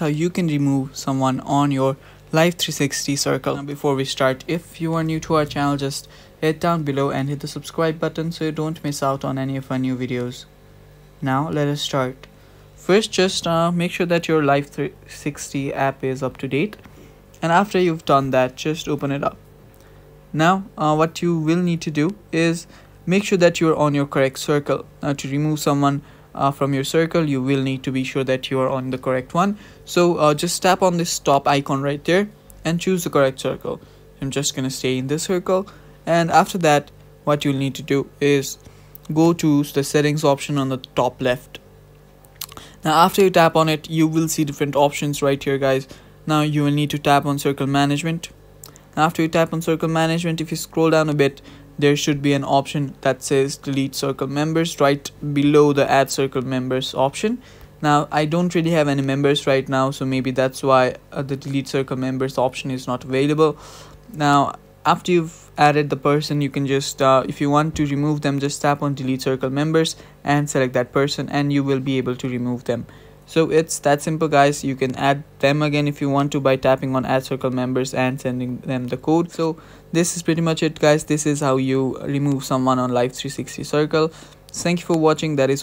How you can remove someone on your Life360 circle. Now before we start, if you are new to our channel, just head down below and hit the subscribe button so you don't miss out on any of our new videos. Now let us start. First, just make sure that your Life360 app is up to date, and after you've done that, just open it up. Now what you will need to do is make sure that you're on your correct circle. Now to remove someone from your circle, you will need to be sure that you are on the correct one, so just tap on this top icon right there and choose the correct circle. I'm just gonna stay in this circle, and after that what you'll need to do is go to the settings option on the top left. Now after you tap on it, you will see different options right here, guys. Now you will need to tap on circle management. Now, after you tap on circle management, if you scroll down a bit, there should be an option that says delete circle members right below the add circle members option. Now I don't really have any members right now, so maybe that's why the delete circle members option is not available. Now after you've added the person, you can just if you want to remove them, just tap on delete circle members and select that person, and you will be able to remove them. So it's that simple, guys. You can add them again if you want to by tapping on add circle members and sending them the code. So this is pretty much it, guys. This is how you remove someone on Life360 circle. Thank you for watching. That is all.